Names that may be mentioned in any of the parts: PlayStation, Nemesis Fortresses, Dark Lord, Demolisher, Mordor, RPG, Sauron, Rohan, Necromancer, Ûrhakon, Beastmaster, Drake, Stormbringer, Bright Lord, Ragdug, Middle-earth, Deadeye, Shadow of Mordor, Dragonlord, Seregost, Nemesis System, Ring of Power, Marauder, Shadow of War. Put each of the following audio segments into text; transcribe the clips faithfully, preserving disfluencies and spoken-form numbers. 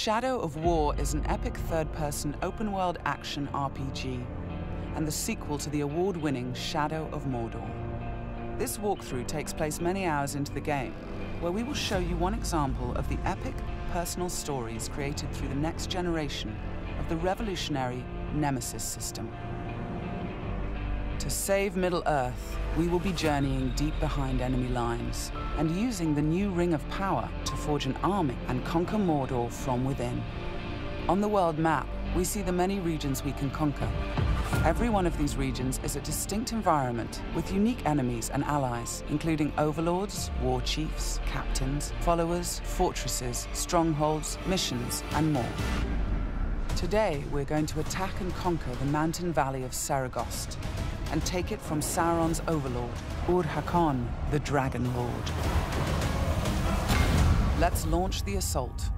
Shadow of War is an epic third-person open-world action R P G and the sequel to the award-winning Shadow of Mordor. This walkthrough takes place many hours into the game, where we will show you one example of the epic personal stories created through the next generation of the revolutionary Nemesis system. To save Middle-earth, we will be journeying deep behind enemy lines and using the new Ring of Power to forge an army and conquer Mordor from within. On the world map, we see the many regions we can conquer. Every one of these regions is a distinct environment with unique enemies and allies, including overlords, war chiefs, captains, followers, fortresses, strongholds, missions, and more. Today, we're going to attack and conquer the mountain valley of Seregost, and take it from Sauron's overlord, Ûrhakon, the Dragonlord. Let's launch the assault.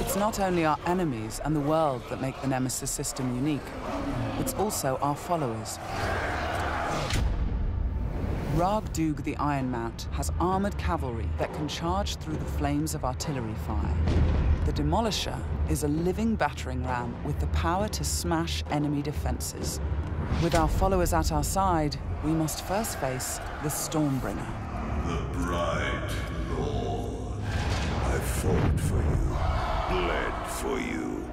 It's not only our enemies and the world that make the Nemesis system unique. It's also our followers. Ragdug the Iron Mount has armored cavalry that can charge through the flames of artillery fire. The Demolisher is a living battering ram with the power to smash enemy defenses. With our followers at our side, we must first face the Stormbringer. The Bright Lord. I fought for you, bled for you,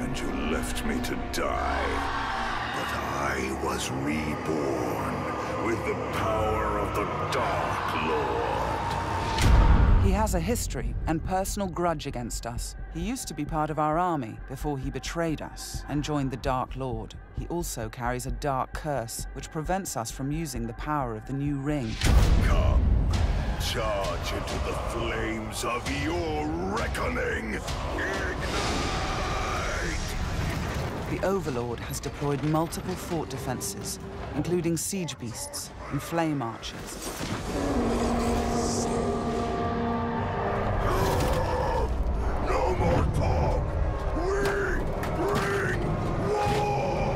and you left me to die. But I was reborn with the power of the Dark Lord. He has a history and personal grudge against us. He used to be part of our army before he betrayed us and joined the Dark Lord. He also carries a dark curse, which prevents us from using the power of the new ring. Come, charge into the flames of your reckoning! Ignite! The Overlord has deployed multiple fort defenses, including siege beasts and flame archers. No more talk! We bring war.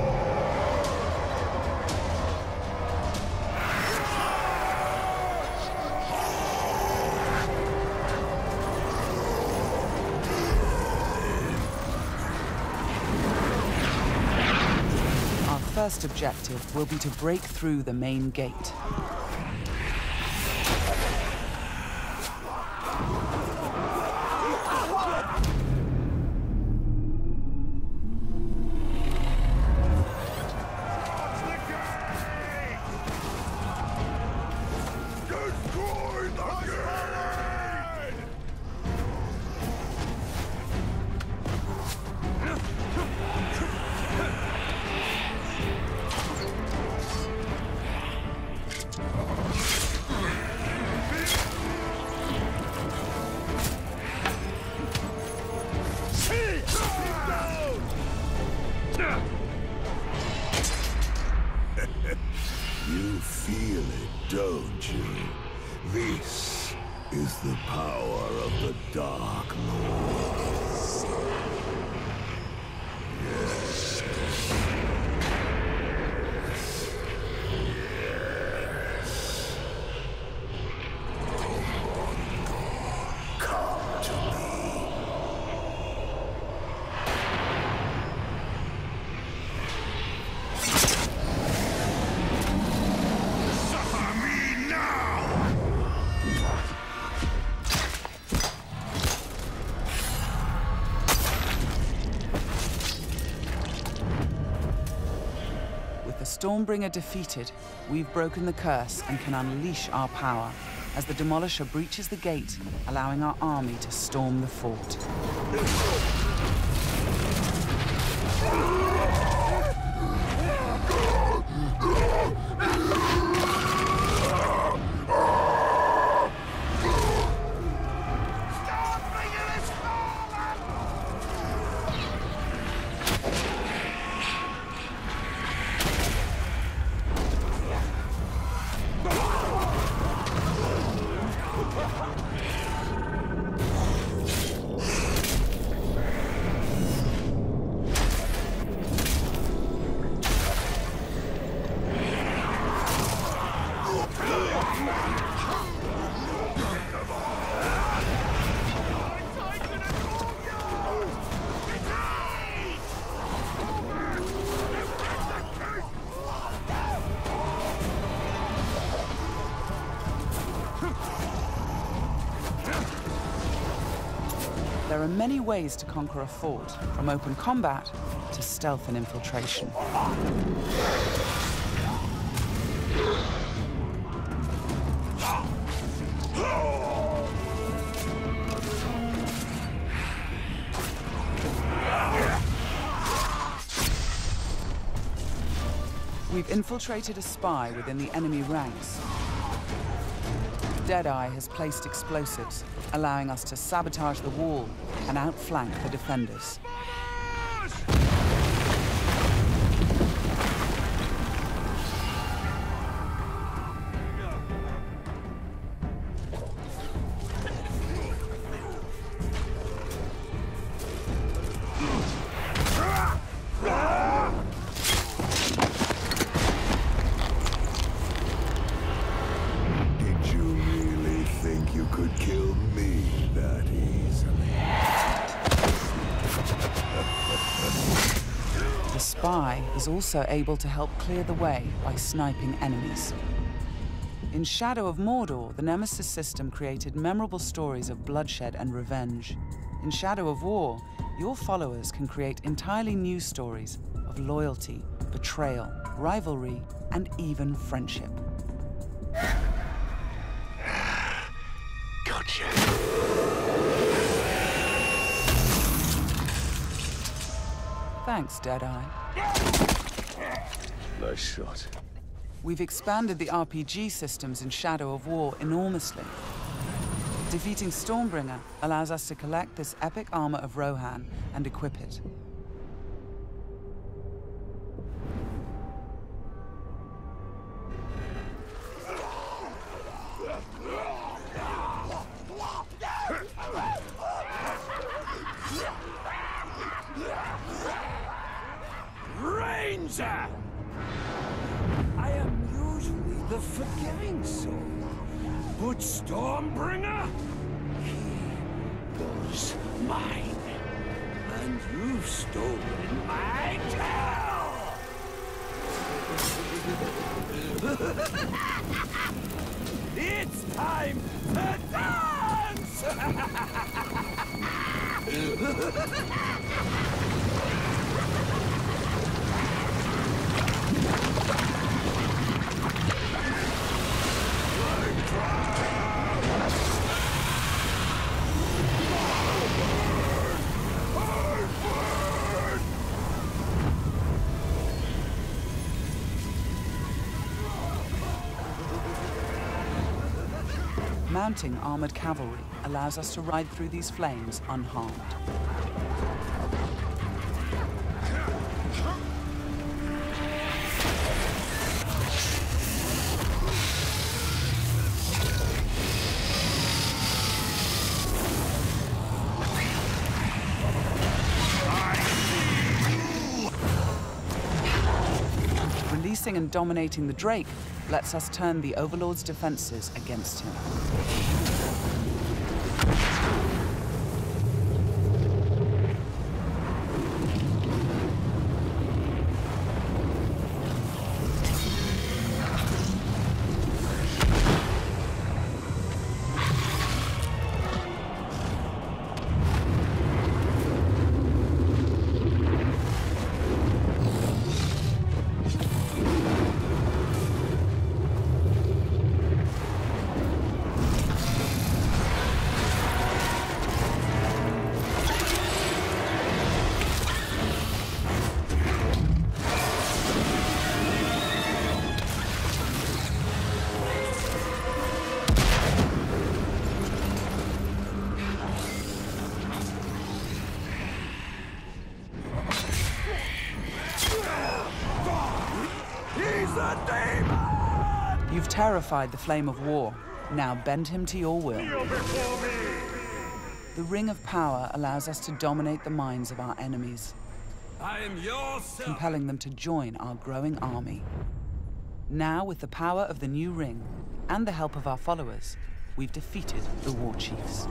Our first objective will be to break through the main gate. Stormbringer defeated, we've broken the curse and can unleash our power as the Demolisher breaches the gate, allowing our army to storm the fort. There are many ways to conquer a fort, from open combat to stealth and infiltration. We've infiltrated a spy within the enemy ranks. Deadeye has placed explosives, allowing us to sabotage the wall and outflank the defenders. Is also able to help clear the way by sniping enemies. In Shadow of Mordor, the Nemesis system created memorable stories of bloodshed and revenge. In Shadow of War, your followers can create entirely new stories of loyalty, betrayal, rivalry, and even friendship. Thanks, Deadeye. Nice shot. We've expanded the R P G systems in Shadow of War enormously. Defeating Stormbringer allows us to collect this epic armor of Rohan and equip it. I am usually the forgiving soul, but Stormbringer, he was mine, and you've stolen my tail! It's time to dance! Mounting armored cavalry allows us to ride through these flames unharmed. Releasing and dominating the Drake lets us turn the Overlord's defenses against him. You've terrified the flame of war. Now bend him to your will. The Ring of Power allows us to dominate the minds of our enemies, I am your compelling them to join our growing army. Now, with the power of the new ring and the help of our followers, we've defeated the war chiefs.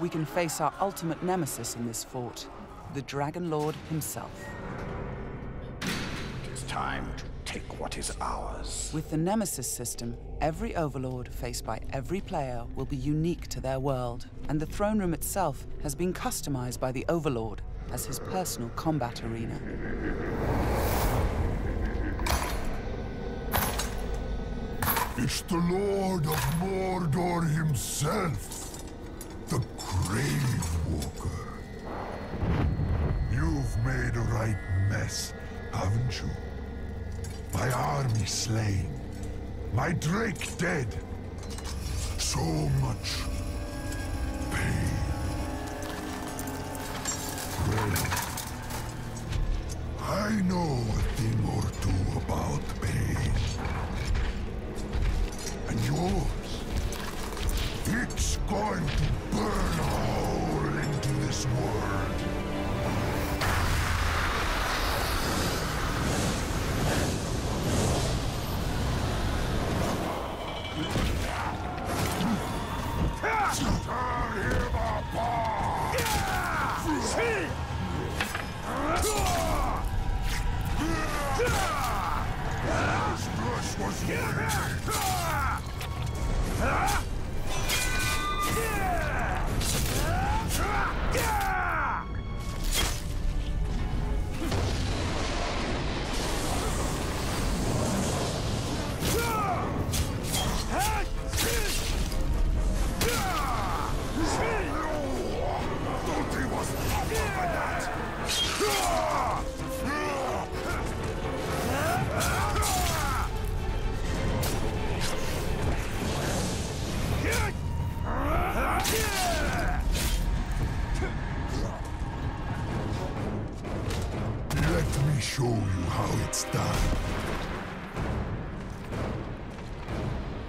We can face our ultimate nemesis in this fort, the Dragonlord himself. It's time to take what is ours. With the Nemesis system, every overlord faced by every player will be unique to their world, and the throne room itself has been customized by the overlord as his personal combat arena. It's the Lord of Mordor himself, the Gravewalker. You've made a right mess, haven't you? My army slain, my Drake dead. So much pain. Well, I know a thing or two about pain. And yours, it's going to burn a hole into this world.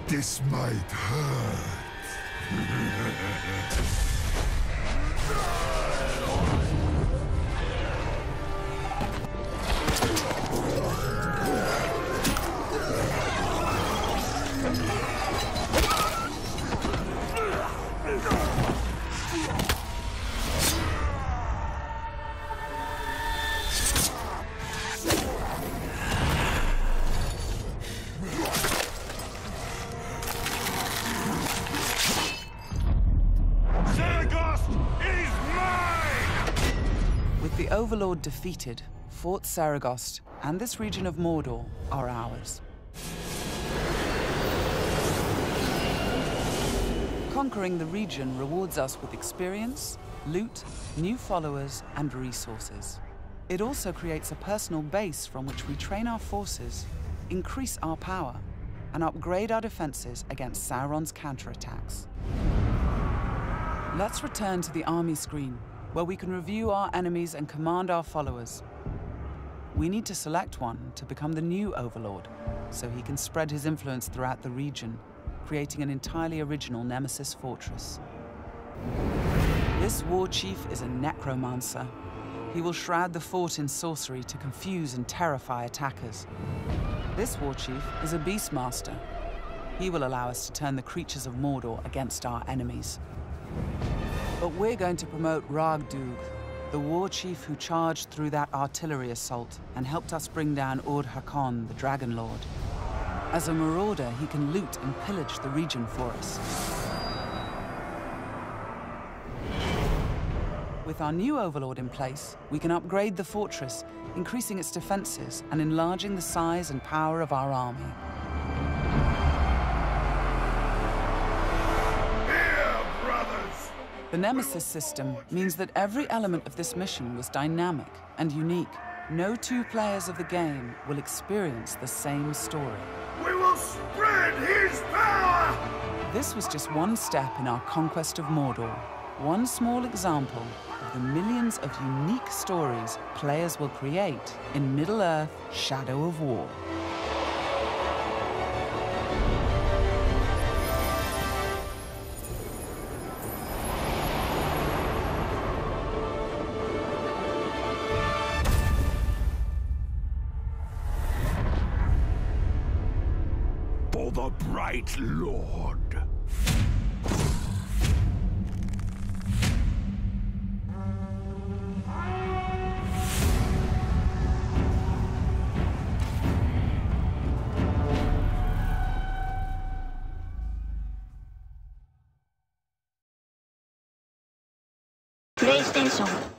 This might hurt. Overlord defeated, Fort Seregost and this region of Mordor are ours. Conquering the region rewards us with experience, loot, new followers and resources. It also creates a personal base from which we train our forces, increase our power and upgrade our defenses against Sauron's counterattacks. Let's return to the army screen, where we can review our enemies and command our followers. We need to select one to become the new overlord, so he can spread his influence throughout the region, creating an entirely original Nemesis fortress. This war chief is a necromancer. He will shroud the fort in sorcery to confuse and terrify attackers. This war chief is a beastmaster. He will allow us to turn the creatures of Mordor against our enemies. But we're going to promote Ragdug, the war chief who charged through that artillery assault and helped us bring down Ûrhakon, the Dragonlord. As a marauder, he can loot and pillage the region for us. With our new overlord in place, we can upgrade the fortress, increasing its defenses and enlarging the size and power of our army. The Nemesis system means that every element of this mission was dynamic and unique. No two players of the game will experience the same story. We will spread his power! This was just one step in our conquest of Mordor. One small example of the millions of unique stories players will create in Middle-earth Shadow of War. for the Bright Lord. PlayStation.